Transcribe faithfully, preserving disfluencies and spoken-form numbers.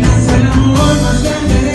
Es el amor más grande.